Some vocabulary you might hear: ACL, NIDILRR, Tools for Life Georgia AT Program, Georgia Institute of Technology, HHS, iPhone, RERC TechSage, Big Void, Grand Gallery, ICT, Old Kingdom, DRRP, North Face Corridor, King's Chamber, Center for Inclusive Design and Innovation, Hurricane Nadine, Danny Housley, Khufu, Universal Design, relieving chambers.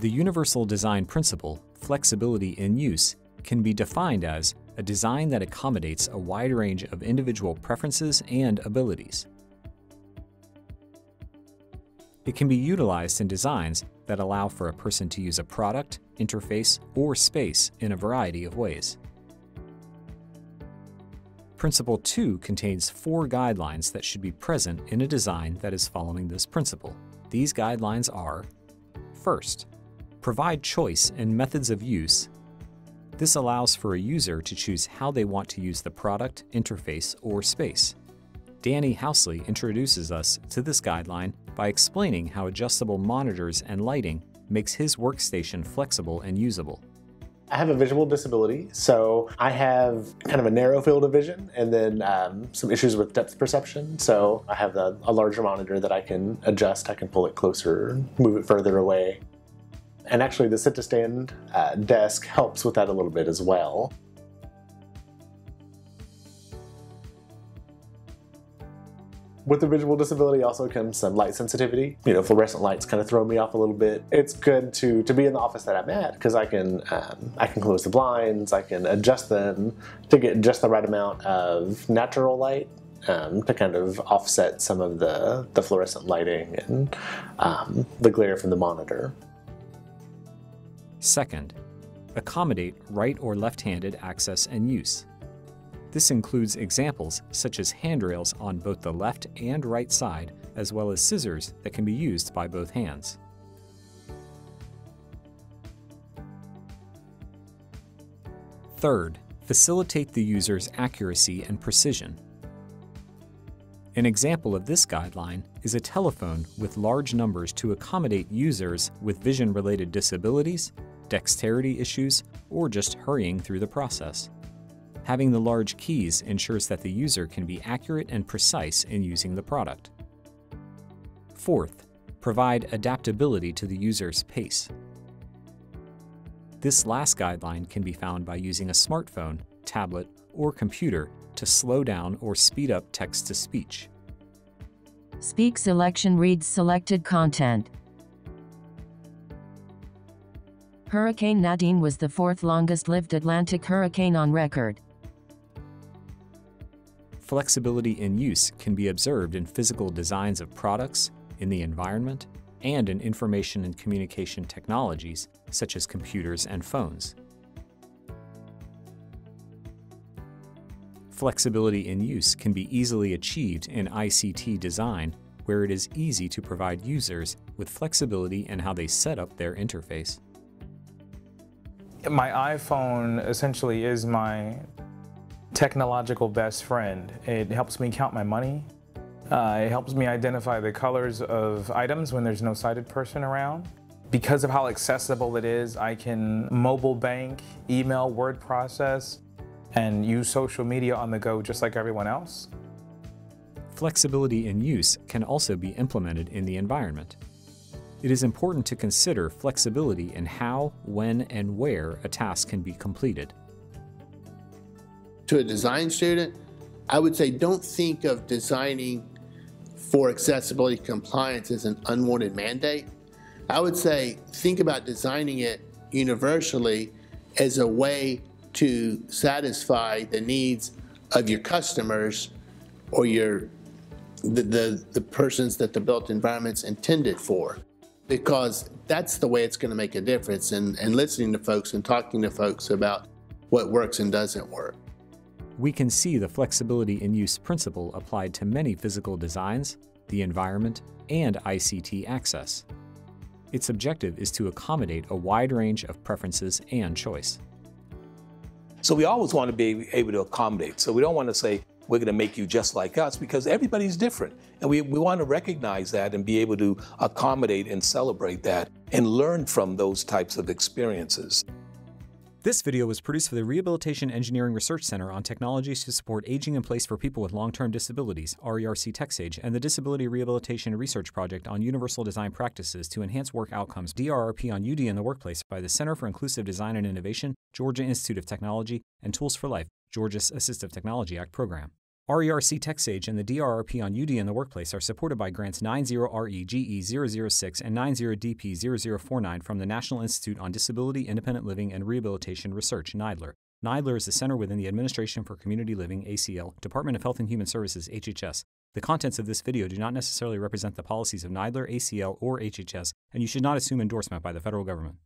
The universal design principle, flexibility in use, can be defined as a design that accommodates a wide range of individual preferences and abilities. It can be utilized in designs that allow for a person to use a product, interface, or space in a variety of ways. Principle 2 contains 4 guidelines that should be present in a design that is following this principle. These guidelines are: first, provide choice and methods of use. This allows for a user to choose how they want to use the product, interface, or space. Danny Housley introduces us to this guideline by explaining how adjustable monitors and lighting makes his workstation flexible and usable. I have a visual disability, so I have kind of a narrow field of vision and then some issues with depth perception. So I have a larger monitor that I can adjust. I can pull it closer, move it further away. And actually the sit-to-stand desk helps with that a little bit as well. With the visual disability also comes some light sensitivity. You know, fluorescent lights kind of throw me off a little bit. It's good to be in the office that I'm at because I can close the blinds, I can adjust them to get just the right amount of natural light to kind of offset some of the fluorescent lighting and the glare from the monitor. Second, accommodate right or left-handed access and use. This includes examples such as handrails on both the left and right side, as well as scissors that can be used by both hands. Third, facilitate the user's accuracy and precision. An example of this guideline is a telephone with large numbers to accommodate users with vision-related disabilities, dexterity issues, or just hurrying through the process. Having the large keys ensures that the user can be accurate and precise in using the product. Fourth, provide adaptability to the user's pace. This last guideline can be found by using a smartphone, tablet, or computer to slow down or speed up text-to-speech. Speak selection reads selected content. Hurricane Nadine was the 4th longest-lived Atlantic hurricane on record. Flexibility in use can be observed in physical designs of products, in the environment, and in information and communication technologies such as computers and phones. Flexibility in use can be easily achieved in ICT design, where it is easy to provide users with flexibility in how they set up their interface. My iPhone essentially is my technological best friend. It helps me count my money. It helps me identify the colors of items when there's no sighted person around. Because of how accessible it is, I can mobile bank, email, word process, and use social media on the go just like everyone else. Flexibility in use can also be implemented in the environment. It is important to consider flexibility in how, when, and where a task can be completed. To a design student, I would say don't think of designing for accessibility compliance as an unwanted mandate. I would say think about designing it universally as a way to satisfy the needs of your customers or the persons that the built environment's intended for, because that's the way it's going to make a difference, and listening to folks and talking to folks about what works and doesn't work. We can see the flexibility in use principle applied to many physical designs, the environment, and ICT access. Its objective is to accommodate a wide range of preferences and choice. So we always want to be able to accommodate. So we don't want to say, we're going to make you just like us, because everybody's different. And we want to recognize that and be able to accommodate and celebrate that and learn from those types of experiences. This video was produced for the Rehabilitation Engineering Research Center on Technologies to Support Aging in Place for People with Long-Term Disabilities, RERC TechSage, and the Disability Rehabilitation Research Project on Universal Design Practices to Enhance Work Outcomes, DRRP on UD in the Workplace, by the Center for Inclusive Design and Innovation, Georgia Institute of Technology, and Tools for Life, Georgia's Assistive Technology Act program. RERC TechSage and the DRRP on UD in the Workplace are supported by grants 90REGE006 and 90DP0049 from the National Institute on Disability, Independent Living, and Rehabilitation Research, NIDILRR. NIDILRR is a center within the Administration for Community Living, ACL, Department of Health and Human Services, HHS. The contents of this video do not necessarily represent the policies of NIDILRR, ACL, or HHS, and you should not assume endorsement by the federal government.